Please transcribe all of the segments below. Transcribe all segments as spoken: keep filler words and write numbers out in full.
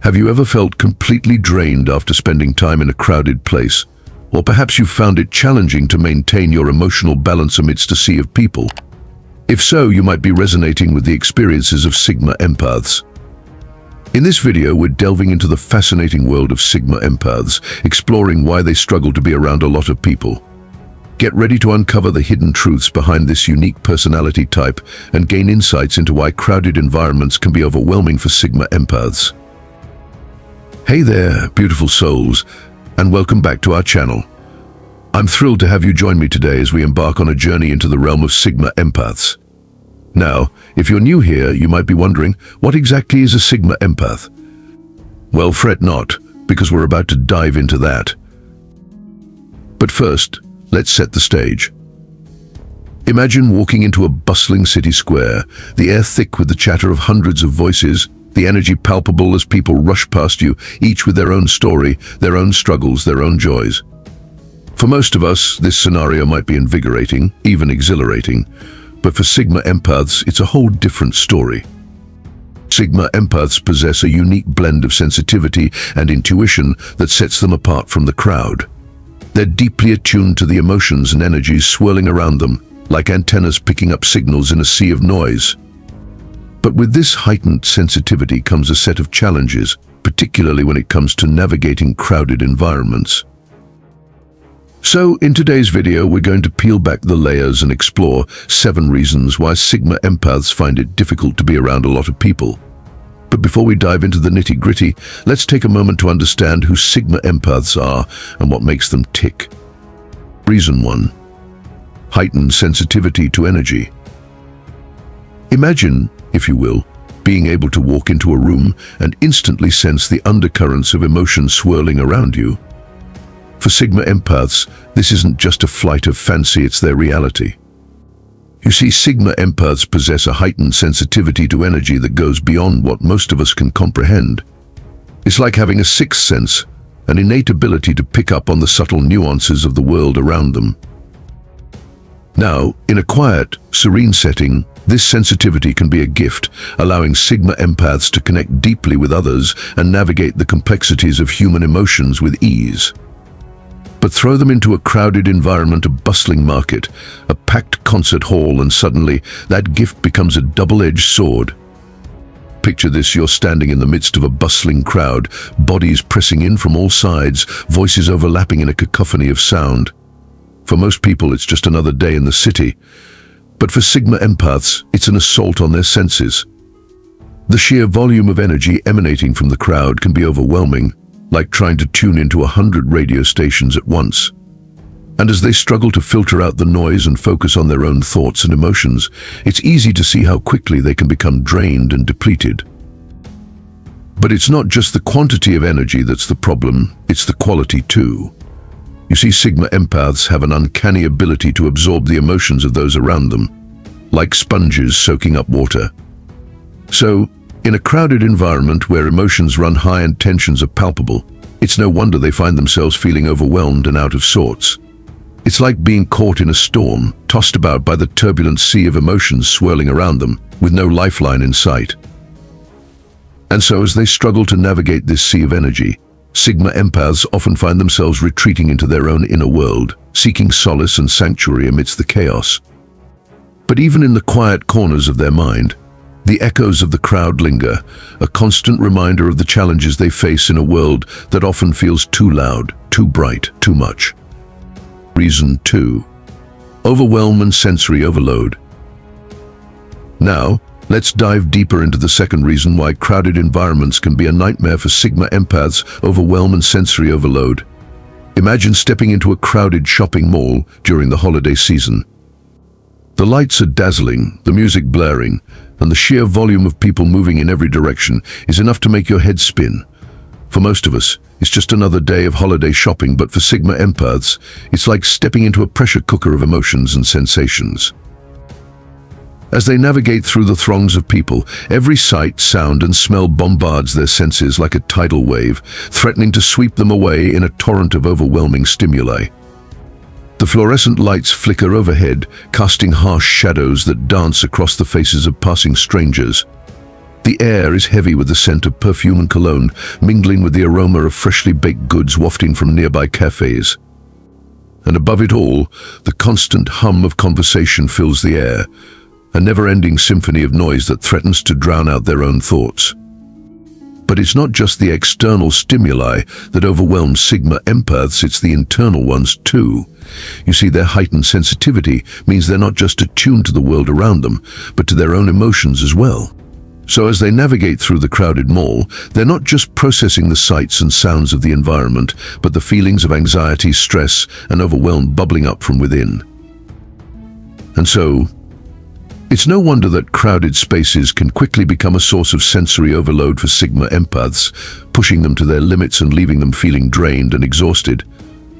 Have you ever felt completely drained after spending time in a crowded place? Or perhaps you've found it challenging to maintain your emotional balance amidst a sea of people? If so, you might be resonating with the experiences of Sigma empaths. In this video, we're delving into the fascinating world of Sigma empaths, exploring why they struggle to be around a lot of people. Get ready to uncover the hidden truths behind this unique personality type and gain insights into why crowded environments can be overwhelming for Sigma empaths. Hey there, beautiful souls, and welcome back to our channel. I'm thrilled to have you join me today as we embark on a journey into the realm of Sigma empaths. Now, if you're new here, you might be wondering, what exactly is a Sigma empath? Well, fret not, because we're about to dive into that. But first, let's set the stage. Imagine walking into a bustling city square, the air thick with the chatter of hundreds of voices, the energy palpable as people rush past you, each with their own story, their own struggles, their own joys. For most of us, this scenario might be invigorating, even exhilarating. But for Sigma empaths, it's a whole different story. Sigma empaths possess a unique blend of sensitivity and intuition that sets them apart from the crowd. They're deeply attuned to the emotions and energies swirling around them, like antennas picking up signals in a sea of noise. But with this heightened sensitivity comes a set of challenges, particularly when it comes to navigating crowded environments. So, in today's video, we're going to peel back the layers and explore seven reasons why Sigma empaths find it difficult to be around a lot of people. But before we dive into the nitty-gritty, let's take a moment to understand who Sigma empaths are and what makes them tick. Reason one. Heightened sensitivity to energy. Imagine, if you will, being able to walk into a room and instantly sense the undercurrents of emotion swirling around you. For Sigma empaths, this isn't just a flight of fancy, it's their reality. You see, Sigma empaths possess a heightened sensitivity to energy that goes beyond what most of us can comprehend. It's like having a sixth sense, an innate ability to pick up on the subtle nuances of the world around them. Now, in a quiet, serene setting, this sensitivity can be a gift, allowing Sigma empaths to connect deeply with others and navigate the complexities of human emotions with ease. But throw them into a crowded environment, a bustling market, a packed concert hall, and suddenly that gift becomes a double-edged sword. Picture this: you're standing in the midst of a bustling crowd, bodies pressing in from all sides, voices overlapping in a cacophony of sound. For most people, it's just another day in the city. But for Sigma empaths, it's an assault on their senses. The sheer volume of energy emanating from the crowd can be overwhelming, like trying to tune into a hundred radio stations at once. And as they struggle to filter out the noise and focus on their own thoughts and emotions, it's easy to see how quickly they can become drained and depleted. But it's not just the quantity of energy that's the problem, it's the quality too. You see, Sigma empaths have an uncanny ability to absorb the emotions of those around them, like sponges soaking up water. So, in a crowded environment where emotions run high and tensions are palpable, it's no wonder they find themselves feeling overwhelmed and out of sorts. It's like being caught in a storm, tossed about by the turbulent sea of emotions swirling around them, with no lifeline in sight. And so, as they struggle to navigate this sea of energy, Sigma empaths often find themselves retreating into their own inner world, seeking solace and sanctuary amidst the chaos. But even in the quiet corners of their mind, the echoes of the crowd linger, a constant reminder of the challenges they face in a world that often feels too loud, too bright, too much. Reason two. Overwhelm and sensory overload. Now, let's dive deeper into the second reason why crowded environments can be a nightmare for Sigma empaths: overwhelm and sensory overload. Imagine stepping into a crowded shopping mall during the holiday season. The lights are dazzling, the music blaring, and the sheer volume of people moving in every direction is enough to make your head spin. For most of us, it's just another day of holiday shopping, but for Sigma empaths, it's like stepping into a pressure cooker of emotions and sensations. As they navigate through the throngs of people, every sight, sound, and smell bombards their senses like a tidal wave, threatening to sweep them away in a torrent of overwhelming stimuli. The fluorescent lights flicker overhead, casting harsh shadows that dance across the faces of passing strangers. The air is heavy with the scent of perfume and cologne, mingling with the aroma of freshly baked goods wafting from nearby cafes. And above it all, the constant hum of conversation fills the air, a never-ending symphony of noise that threatens to drown out their own thoughts. But it's not just the external stimuli that overwhelms Sigma empaths, it's the internal ones too. You see, their heightened sensitivity means they're not just attuned to the world around them, but to their own emotions as well. So as they navigate through the crowded mall, they're not just processing the sights and sounds of the environment, but the feelings of anxiety, stress, and overwhelm bubbling up from within. And so, it's no wonder that crowded spaces can quickly become a source of sensory overload for Sigma empaths, pushing them to their limits and leaving them feeling drained and exhausted.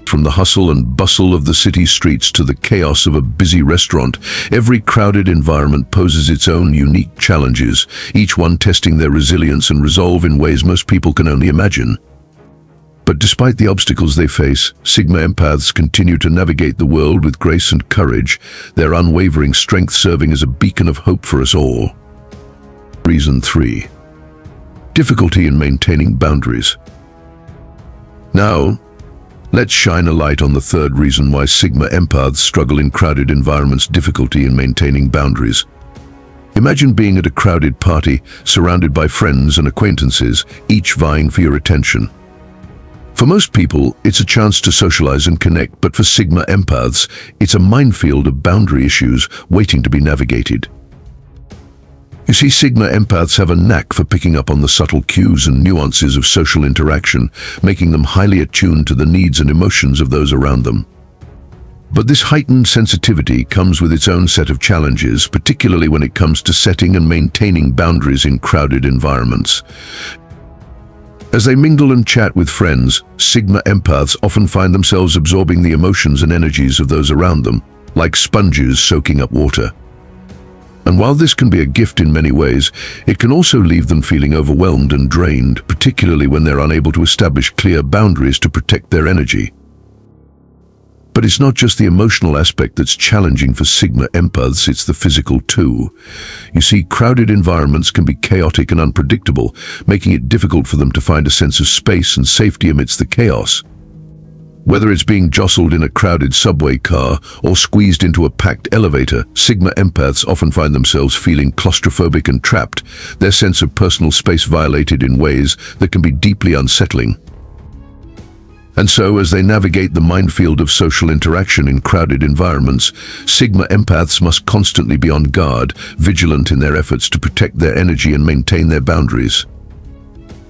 From the hustle and bustle of the city streets to the chaos of a busy restaurant, every crowded environment poses its own unique challenges, each one testing their resilience and resolve in ways most people can only imagine. But despite the obstacles they face, Sigma empaths continue to navigate the world with grace and courage, their unwavering strength serving as a beacon of hope for us all. Reason three. Difficulty in maintaining boundaries. Now, let's shine a light on the third reason why Sigma empaths struggle in crowded environments: difficulty in maintaining boundaries. Imagine being at a crowded party, surrounded by friends and acquaintances, each vying for your attention. For most people, it's a chance to socialize and connect, but for Sigma empaths, it's a minefield of boundary issues waiting to be navigated. You see, Sigma empaths have a knack for picking up on the subtle cues and nuances of social interaction, making them highly attuned to the needs and emotions of those around them. But this heightened sensitivity comes with its own set of challenges, particularly when it comes to setting and maintaining boundaries in crowded environments. As they mingle and chat with friends, Sigma empaths often find themselves absorbing the emotions and energies of those around them, like sponges soaking up water. And while this can be a gift in many ways, it can also leave them feeling overwhelmed and drained, particularly when they're unable to establish clear boundaries to protect their energy. But it's not just the emotional aspect that's challenging for Sigma empaths, it's the physical too. You see, crowded environments can be chaotic and unpredictable, making it difficult for them to find a sense of space and safety amidst the chaos. Whether it's being jostled in a crowded subway car or squeezed into a packed elevator, Sigma empaths often find themselves feeling claustrophobic and trapped, their sense of personal space violated in ways that can be deeply unsettling. And so, as they navigate the minefield of social interaction in crowded environments, Sigma empaths must constantly be on guard, vigilant in their efforts to protect their energy and maintain their boundaries.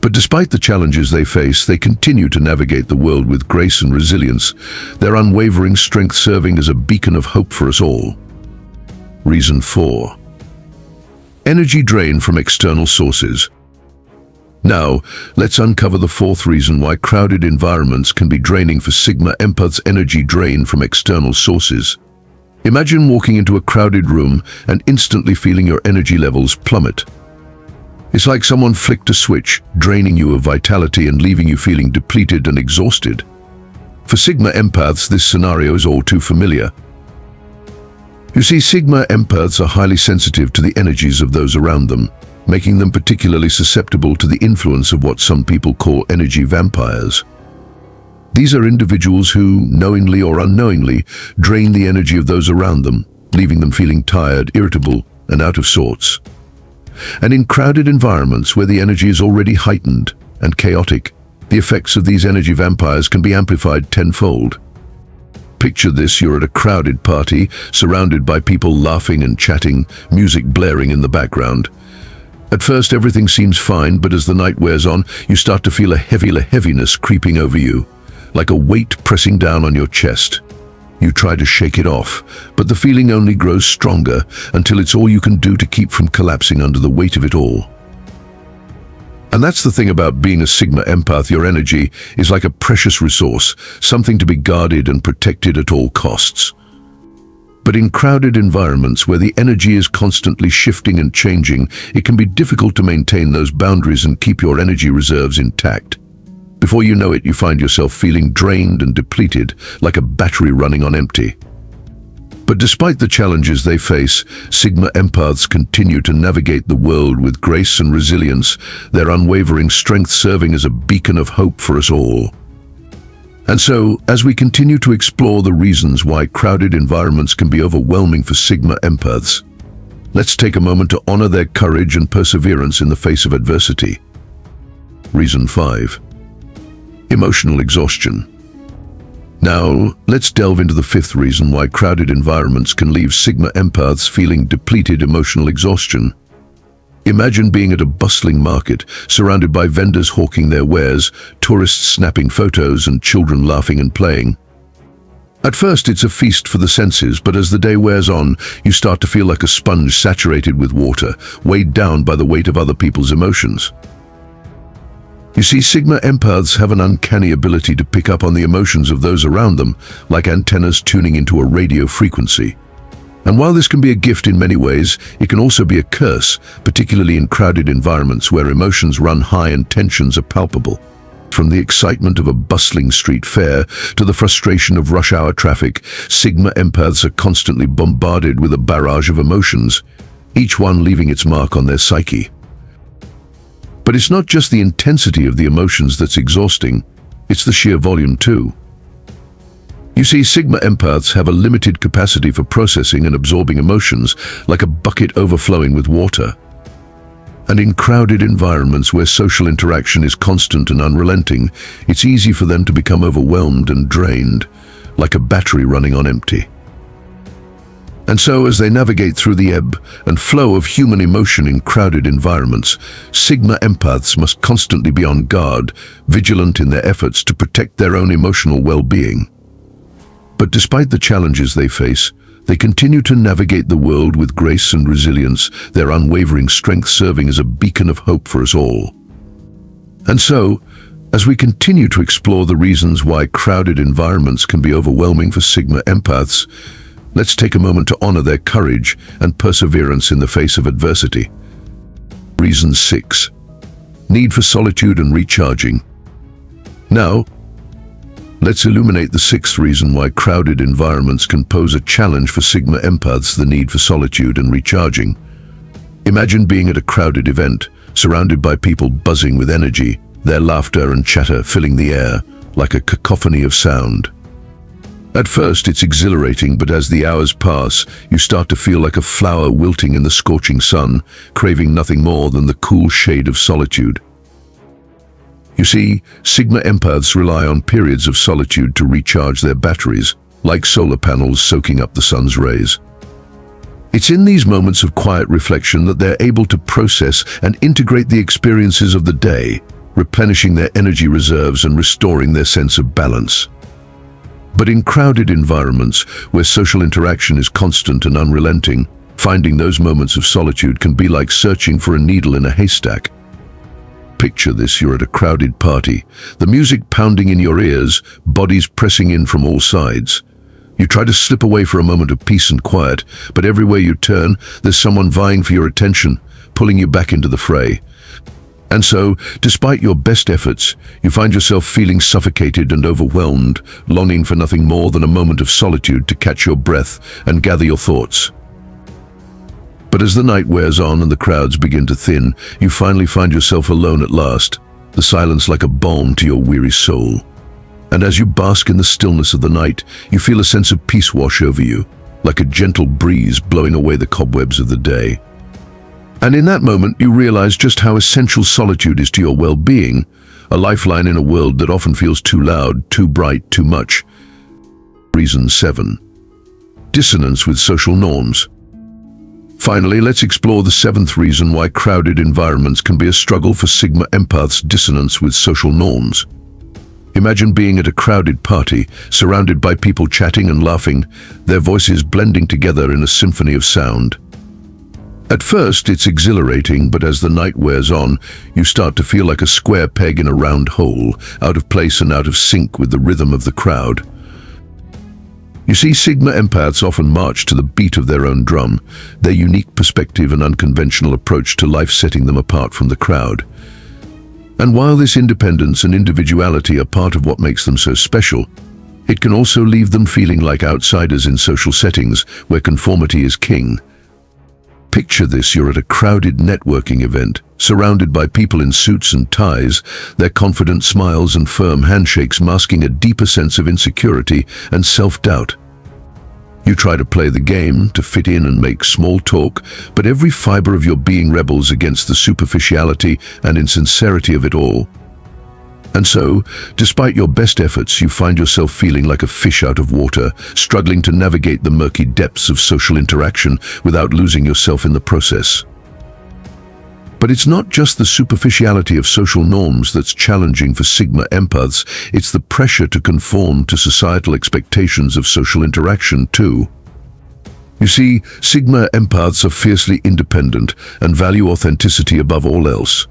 But despite the challenges they face, they continue to navigate the world with grace and resilience, their unwavering strength serving as a beacon of hope for us all. Reason four. Energy drain from external sources. Now, let's uncover the fourth reason why crowded environments can be draining for Sigma empaths: energy drain from external sources. Imagine walking into a crowded room and instantly feeling your energy levels plummet. It's like someone flicked a switch, draining you of vitality and leaving you feeling depleted and exhausted. For Sigma empaths, this scenario is all too familiar. You see, Sigma empaths are highly sensitive to the energies of those around them, making them particularly susceptible to the influence of what some people call energy vampires. These are individuals who, knowingly or unknowingly, drain the energy of those around them, leaving them feeling tired, irritable, and out of sorts. And in crowded environments where the energy is already heightened and chaotic, the effects of these energy vampires can be amplified tenfold. Picture this: you're at a crowded party, surrounded by people laughing and chatting, music blaring in the background. At first, everything seems fine, but as the night wears on, you start to feel a heavy heaviness creeping over you, like a weight pressing down on your chest. You try to shake it off, but the feeling only grows stronger until it's all you can do to keep from collapsing under the weight of it all. And that's the thing about being a Sigma empath: your energy is like a precious resource, something to be guarded and protected at all costs. But in crowded environments where the energy is constantly shifting and changing, it can be difficult to maintain those boundaries and keep your energy reserves intact. Before you know it, you find yourself feeling drained and depleted, like a battery running on empty. But despite the challenges they face, Sigma empaths continue to navigate the world with grace and resilience, their unwavering strength serving as a beacon of hope for us all. And so, as we continue to explore the reasons why crowded environments can be overwhelming for Sigma empaths, let's take a moment to honor their courage and perseverance in the face of adversity. Reason five. Emotional exhaustion. Now, let's delve into the fifth reason why crowded environments can leave Sigma empaths feeling depleted: emotional exhaustion. Imagine being at a bustling market, surrounded by vendors hawking their wares, tourists snapping photos, and children laughing and playing. At first, it's a feast for the senses, but as the day wears on, you start to feel like a sponge saturated with water, weighed down by the weight of other people's emotions. You see, Sigma empaths have an uncanny ability to pick up on the emotions of those around them, like antennas tuning into a radio frequency. And while this can be a gift in many ways, it can also be a curse, particularly in crowded environments where emotions run high and tensions are palpable. From the excitement of a bustling street fair to the frustration of rush hour traffic, Sigma empaths are constantly bombarded with a barrage of emotions, each one leaving its mark on their psyche. But it's not just the intensity of the emotions that's exhausting, it's the sheer volume too. You see, Sigma empaths have a limited capacity for processing and absorbing emotions, like a bucket overflowing with water. And in crowded environments where social interaction is constant and unrelenting, it's easy for them to become overwhelmed and drained, like a battery running on empty. And so, as they navigate through the ebb and flow of human emotion in crowded environments, Sigma empaths must constantly be on guard, vigilant in their efforts to protect their own emotional well-being. But despite the challenges they face, they continue to navigate the world with grace and resilience, their unwavering strength serving as a beacon of hope for us all. And so, as we continue to explore the reasons why crowded environments can be overwhelming for Sigma empaths, let's take a moment to honor their courage and perseverance in the face of adversity. Reason six. Need for solitude and recharging. Now, let's illuminate the sixth reason why crowded environments can pose a challenge for Sigma empaths: the need for solitude and recharging. Imagine being at a crowded event, surrounded by people buzzing with energy, their laughter and chatter filling the air like a cacophony of sound. At first, it's exhilarating, but as the hours pass, you start to feel like a flower wilting in the scorching sun, craving nothing more than the cool shade of solitude. You see, Sigma empaths rely on periods of solitude to recharge their batteries, like solar panels soaking up the sun's rays. It's in these moments of quiet reflection that they're able to process and integrate the experiences of the day, replenishing their energy reserves and restoring their sense of balance. But in crowded environments, where social interaction is constant and unrelenting, finding those moments of solitude can be like searching for a needle in a haystack. Picture this: you're at a crowded party, the music pounding in your ears, bodies pressing in from all sides. You try to slip away for a moment of peace and quiet, but everywhere you turn, there's someone vying for your attention, pulling you back into the fray. And so, despite your best efforts, you find yourself feeling suffocated and overwhelmed, longing for nothing more than a moment of solitude to catch your breath and gather your thoughts. But as the night wears on and the crowds begin to thin, you finally find yourself alone at last, the silence like a balm to your weary soul. And as you bask in the stillness of the night, you feel a sense of peace wash over you, like a gentle breeze blowing away the cobwebs of the day. And in that moment, you realize just how essential solitude is to your well-being, a lifeline in a world that often feels too loud, too bright, too much. Reason seven. Dissonance with social norms. Finally, let's explore the seventh reason why crowded environments can be a struggle for Sigma empaths: dissonance with social norms. Imagine being at a crowded party, surrounded by people chatting and laughing, their voices blending together in a symphony of sound. At first, it's exhilarating, but as the night wears on, you start to feel like a square peg in a round hole, out of place and out of sync with the rhythm of the crowd. You see, Sigma empaths often march to the beat of their own drum, their unique perspective and unconventional approach to life setting them apart from the crowd. And while this independence and individuality are part of what makes them so special, It can also leave them feeling like outsiders in social settings where conformity is king. Picture this, you're at a crowded networking event, surrounded by people in suits and ties, their confident smiles and firm handshakes masking a deeper sense of insecurity and self-doubt. You try to play the game, to fit in and make small talk, but every fiber of your being rebels against the superficiality and insincerity of it all. And so, despite your best efforts, you find yourself feeling like a fish out of water, struggling to navigate the murky depths of social interaction without losing yourself in the process. But it's not just the superficiality of social norms that's challenging for Sigma empaths, it's the pressure to conform to societal expectations of social interaction too. You see, Sigma empaths are fiercely independent and value authenticity above all else,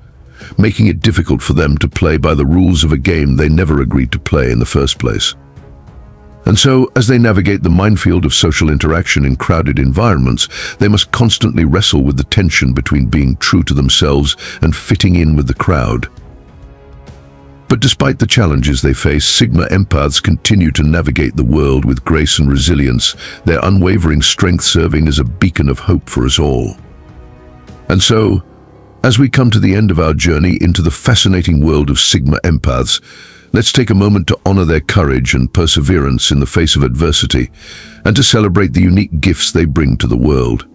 making it difficult for them to play by the rules of a game they never agreed to play in the first place. And so, as they navigate the minefield of social interaction in crowded environments, they must constantly wrestle with the tension between being true to themselves and fitting in with the crowd. But despite the challenges they face, Sigma empaths continue to navigate the world with grace and resilience, their unwavering strength serving as a beacon of hope for us all. And so, as we come to the end of our journey into the fascinating world of Sigma empaths, let's take a moment to honor their courage and perseverance in the face of adversity, and to celebrate the unique gifts they bring to the world.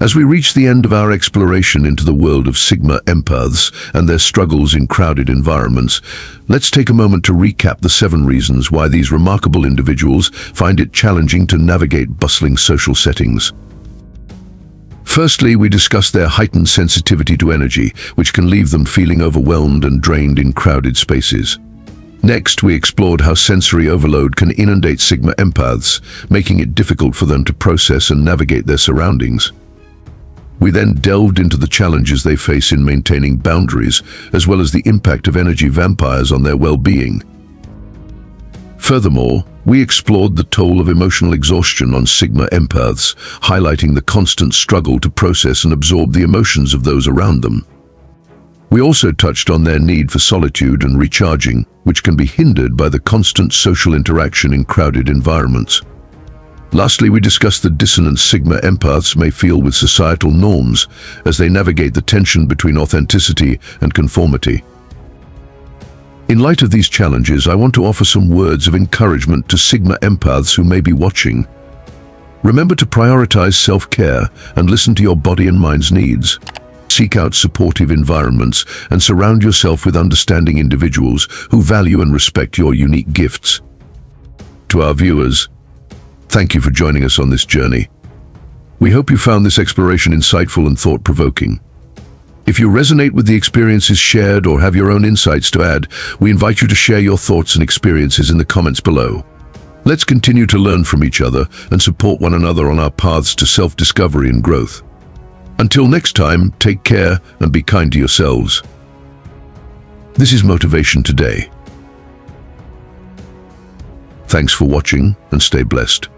As we reach the end of our exploration into the world of Sigma empaths and their struggles in crowded environments, let's take a moment to recap the seven reasons why these remarkable individuals find it challenging to navigate bustling social settings. Firstly, we discussed their heightened sensitivity to energy, which can leave them feeling overwhelmed and drained in crowded spaces. Next, we explored how sensory overload can inundate Sigma empaths, making it difficult for them to process and navigate their surroundings. We then delved into the challenges they face in maintaining boundaries, as well as the impact of energy vampires on their well-being. Furthermore, we explored the toll of emotional exhaustion on Sigma empaths, highlighting the constant struggle to process and absorb the emotions of those around them. We also touched on their need for solitude and recharging, which can be hindered by the constant social interaction in crowded environments. Lastly, we discussed the dissonance Sigma empaths may feel with societal norms as they navigate the tension between authenticity and conformity. In light of these challenges, I want to offer some words of encouragement to Sigma empaths who may be watching. Remember to prioritize self-care and listen to your body and mind's needs. Seek out supportive environments and surround yourself with understanding individuals who value and respect your unique gifts. To our viewers, thank you for joining us on this journey. We hope you found this exploration insightful and thought-provoking. If you resonate with the experiences shared or have your own insights to add, we invite you to share your thoughts and experiences in the comments below. Let's continue to learn from each other and support one another on our paths to self-discovery and growth. Until next time, take care and be kind to yourselves. This is Motivation Today. Thanks for watching and stay blessed.